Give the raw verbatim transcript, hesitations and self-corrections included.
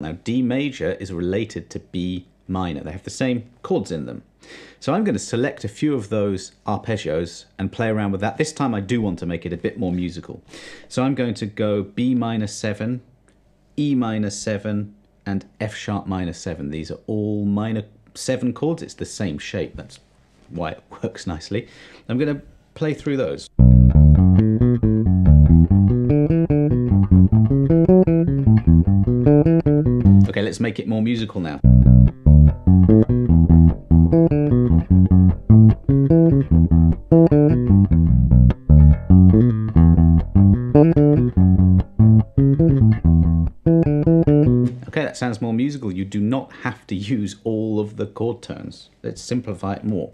Now D major is related to B minor. They have the same chords in them. So I'm going to select a few of those arpeggios and play around with that. This time I do want to make it a bit more musical. So I'm going to go B minor seven, E minor seven, and F sharp minor seven. These are all minor seven chords. It's the same shape. That's why it works nicely. I'm going to play through those. Okay, let's make it more musical now. Okay, that sounds more musical. You do not have to use all of the chord turns. Let's simplify it more.